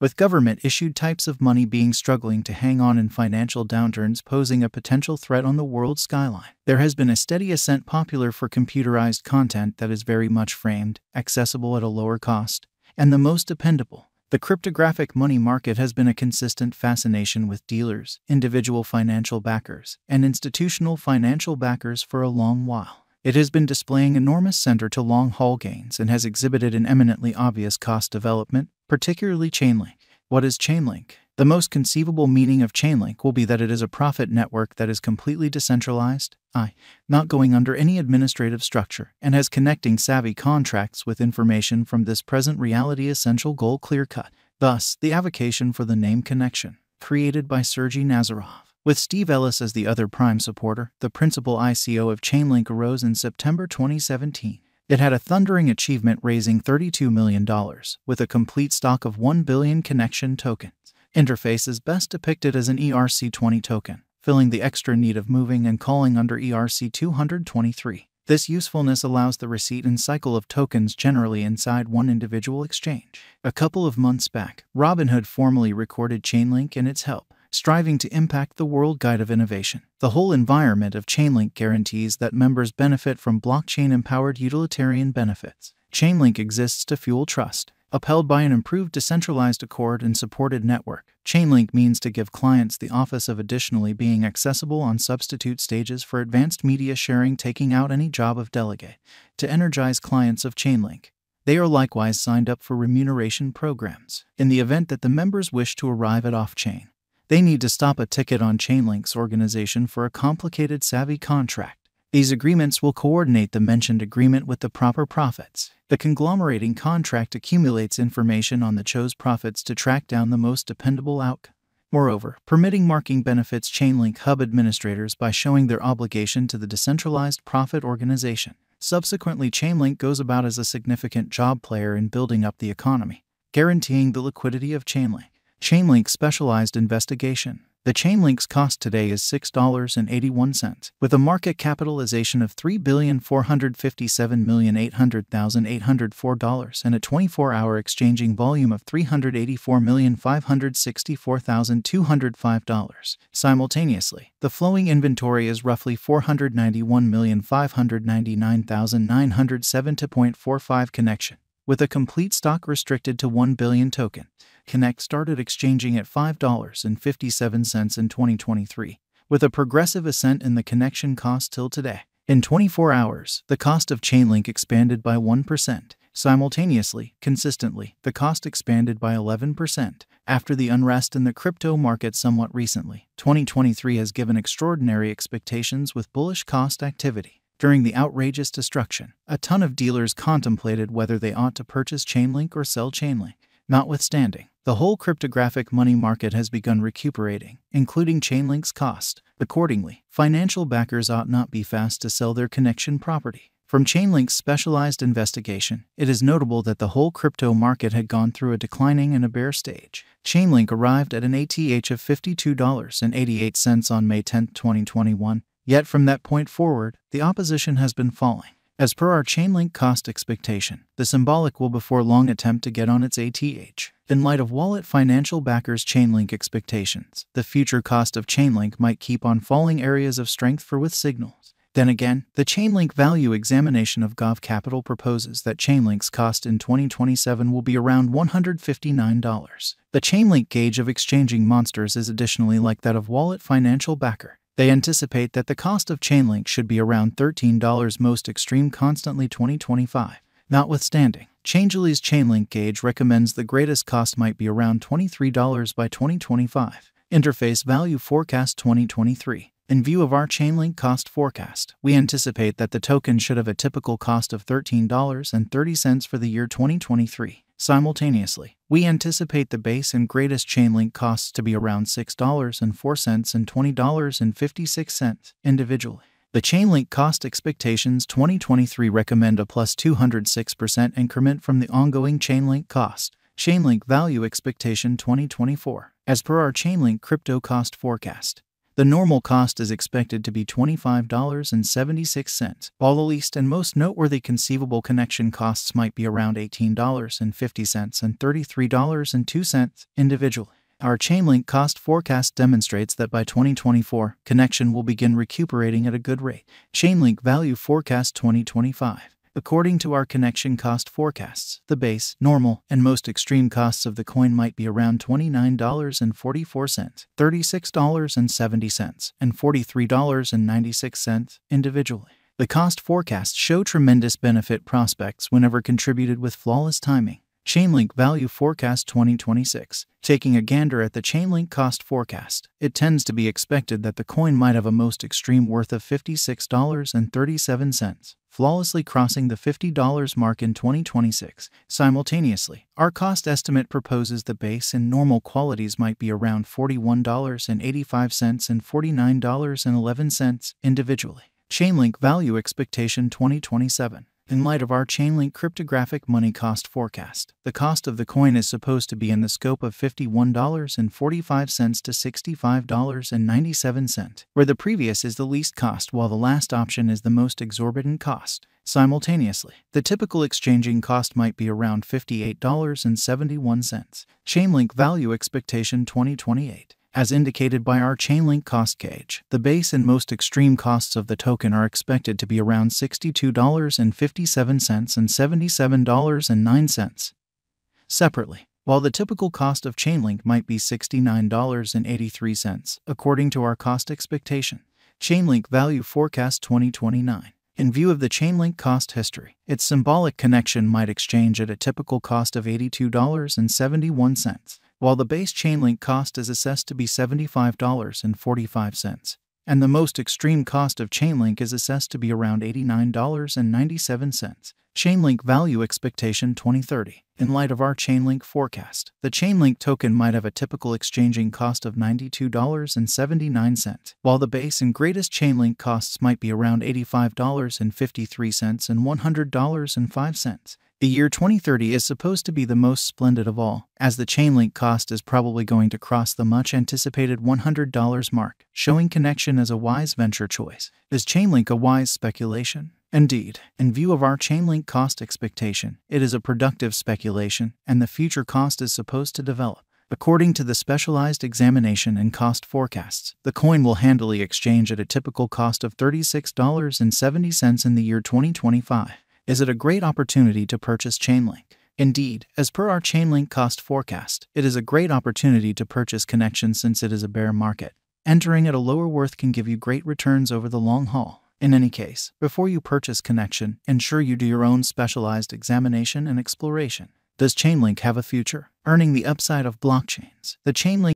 with government-issued types of money being struggling to hang on in financial downturns posing a potential threat on the world skyline. There has been a steady ascent popular for computerized content that is very much framed, accessible at a lower cost, and the most dependable. The cryptographic money market has been a consistent fascination with dealers, individual financial backers, and institutional financial backers for a long while. It has been displaying enormous center to long-haul gains and has exhibited an eminently obvious cost development, particularly Chainlink. What is Chainlink? The most conceivable meaning of Chainlink will be that it is a profit network that is completely decentralized, i.e., not going under any administrative structure, and has connecting savvy contracts with information from this present reality essential goal clear-cut. Thus, the avocation for the name Connection, created by Sergei Nazarov. With Steve Ellis as the other prime supporter, the principal ICO of Chainlink arose in September 2017. It had a thundering achievement, raising $32 million, with a complete stock of 1 billion connection tokens. Interface is best depicted as an ERC-20 token, filling the extra need of moving and calling under ERC-223. This usefulness allows the receipt and cycle of tokens generally inside one individual exchange. A couple of months back, Robinhood formally recorded Chainlink and its help, striving to impact the world guide of innovation. The whole environment of Chainlink guarantees that members benefit from blockchain-empowered utilitarian benefits. Chainlink exists to fuel trust, upheld by an improved decentralized accord and supported network. Chainlink means to give clients the office of additionally being accessible on substitute stages for advanced media sharing, taking out any job of delegate. To energize clients of Chainlink, they are likewise signed up for remuneration programs. In the event that the members wish to arrive at off-chain, they need to stop a ticket on Chainlink's organization for a complicated savvy contract. These agreements will coordinate the mentioned agreement with the proper profits. The conglomerating contract accumulates information on the chose profits to track down the most dependable outcome. Moreover, permitting marking benefits Chainlink hub administrators by showing their obligation to the decentralized profit organization. Subsequently, Chainlink goes about as a significant job player in building up the economy, guaranteeing the liquidity of Chainlink. Chainlink Specialized Investigation. The Chainlink's cost today is $6.81, with a market capitalization of $3,457,800,804 and a 24-hour exchanging volume of $384,564,205. Simultaneously, the flowing inventory is roughly 491,599,907.45 connection, with a complete stock restricted to 1 billion token. Connect started exchanging at $5.57 in 2023, with a progressive ascent in the connection cost till today. In 24 hours, the cost of Chainlink expanded by 1%. Simultaneously, consistently, the cost expanded by 11%. After the unrest in the crypto market somewhat recently, 2023 has given extraordinary expectations with bullish cost activity. During the outrageous destruction, a ton of dealers contemplated whether they ought to purchase Chainlink or sell Chainlink. Notwithstanding, the whole cryptographic money market has begun recuperating, including Chainlink's cost. Accordingly, financial backers ought not be fast to sell their connection property. From Chainlink's specialized investigation, it is notable that the whole crypto market had gone through a declining and a bear stage. Chainlink arrived at an ATH of $52.88 on May 10, 2021, yet from that point forward, the opposition has been falling. As per our Chainlink cost expectation, the symbolic will before long attempt to get on its ATH. In light of wallet financial backers' Chainlink expectations, the future cost of Chainlink might keep on falling areas of strength for with signals. Then again, the Chainlink value examination of Gov Capital proposes that Chainlink's cost in 2027 will be around $159. The Chainlink gauge of exchanging monsters is additionally like that of wallet financial backer. They anticipate that the cost of Chainlink should be around $13, most extreme constantly 2025. Notwithstanding, Changely's Chainlink gauge recommends the greatest cost might be around $23 by 2025. Interface Value Forecast 2023. In view of our Chainlink cost forecast, we anticipate that the token should have a typical cost of $13.30 for the year 2023. Simultaneously, we anticipate the base and greatest Chainlink costs to be around $6.04 and $20.56, individually. The Chainlink cost expectations 2023 recommend a plus 206% increment from the ongoing Chainlink cost. Chainlink value expectation 2024. As per our Chainlink crypto cost forecast, The normal cost is expected to be $25.76, while the least and most noteworthy conceivable connection costs might be around $18.50 and $33.02 individually. Our Chainlink cost forecast demonstrates that by 2024, connection will begin recuperating at a good rate. Chainlink value forecast 2025. According to our connection cost forecasts, the base, normal, and most extreme costs of the coin might be around $29.44, $36.70, and $43.96 individually. The cost forecasts show tremendous benefit prospects whenever contributed with flawless timing. Chainlink value forecast 2026. Taking a gander at the Chainlink cost forecast, it tends to be expected that the coin might have a most extreme worth of $56.37, flawlessly crossing the $50 mark in 2026. Simultaneously, our cost estimate proposes the base and normal qualities might be around $41.85 and $49.11 individually. Chainlink value expectation 2027. In light of our Chainlink cryptographic money cost forecast, the cost of the coin is supposed to be in the scope of $51.45 to $65.97, where the previous is the least cost while the last option is the most exorbitant cost. Simultaneously, the typical exchanging cost might be around $58.71. Chainlink value expectation 2028. As indicated by our Chainlink cost gauge, the base and most extreme costs of the token are expected to be around $62.57 and $77.09. Separately, while the typical cost of Chainlink might be $69.83, according to our cost expectation, Chainlink value forecast 2029. In view of the Chainlink cost history, its symbolic connection might exchange at a typical cost of $82.71. While the base Chainlink cost is assessed to be $75.45, and the most extreme cost of Chainlink is assessed to be around $89.97. Chainlink value expectation 2030. In light of our Chainlink forecast, the Chainlink token might have a typical exchanging cost of $92.79, while the base and greatest Chainlink costs might be around $85.53 and $100.05. The year 2030 is supposed to be the most splendid of all, as the Chainlink cost is probably going to cross the much-anticipated $100 mark, showing connection as a wise venture choice. Is Chainlink a wise speculation? Indeed, in view of our Chainlink cost expectation, it is a productive speculation, and the future cost is supposed to develop. According to the specialized examination and cost forecasts, the coin will handily exchange at a typical cost of $36.70 in the year 2025. Is it a great opportunity to purchase Chainlink? Indeed, as per our Chainlink cost forecast, it is a great opportunity to purchase Connection since it is a bear market. Entering at a lower worth can give you great returns over the long haul. In any case, before you purchase Connection, ensure you do your own specialized examination and exploration. Does Chainlink have a future? Earning the upside of blockchains. The Chainlink